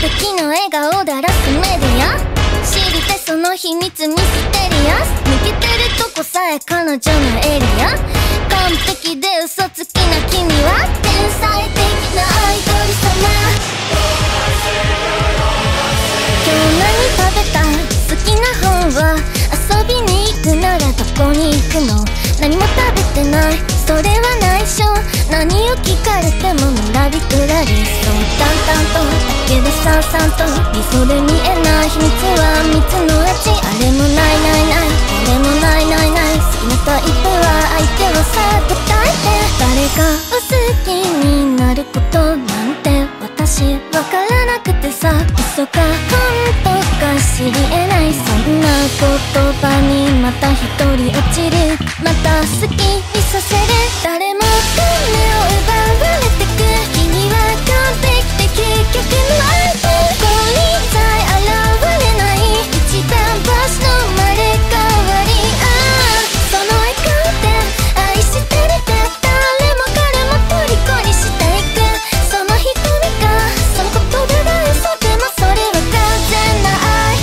敵の笑顔だらすメディア知りてその秘密ミステリアス抜けてるとこさえ彼女のエリア完璧で嘘つきな君は天才的なアイドル様。今日何食べた？好きな本は遊びに行くならどこに行くの？何も食べてないそれは内緒。何を聞かれてものらりくらりそう淡々とだけでさんさんと理想で見えない秘密は蜜の味。あれもないないないこれもないないない好きなタイプは相手をさと抱いて誰かを好きになることなんて私わからなくてさ嘘か本当か知り得ない。そんな言葉にまた一人落ちるまた好きにさせる誰も彼を奪われてく君は完璧的結局の相手ここにさえ現れない一番星の生まれ変わりその笑顔で愛してるって誰も彼も虜にしていくその瞳がその言葉が嘘でもそれは完全な愛。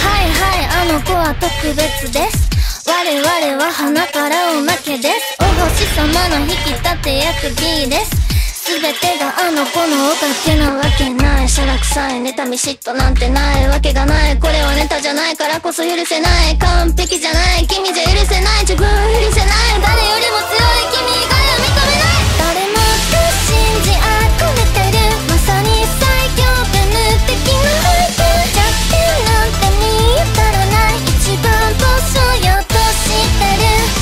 はいはいあの子は特別です。我々は花からおまけです。お星様の引き立て役 B です。全てがあの子のおかげなわけない。しゃらくさい妬み嫉妬なんてないわけがない。これはネタじゃないからこそ許せない。完璧じゃない君じゃ許せない自分を許せない誰よりも強い君以外は認めない。誰もが信じ憧れてるまさに最強ベム的な相手弱点なんて見当たらない一番星をよ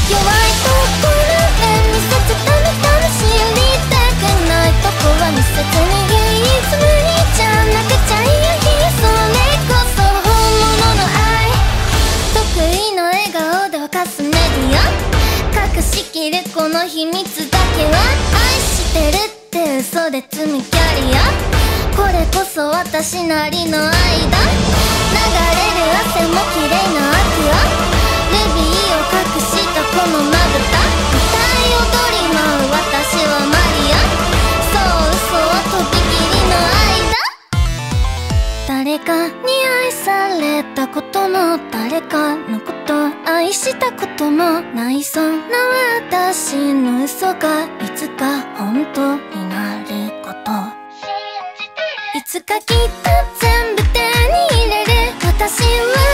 弱い心で見せつかめたらしよりでくないとこは見せずに唯一無二じゃなくちゃいやいやそれこそ本物の愛。得意の笑顔で沸かすメディア隠しきるこの秘密だけは愛してるって嘘で積みキャリアこれこそ私なりの愛だ。流れる汗も綺麗なアクアルビーを隠したこのまぶた歌い踊りの私はマリアそう嘘をとびきりの間誰かに愛されたことも誰かのこと愛したこともないそんな私の嘘がいつか本当になることいつかきっと全部手に入れる私は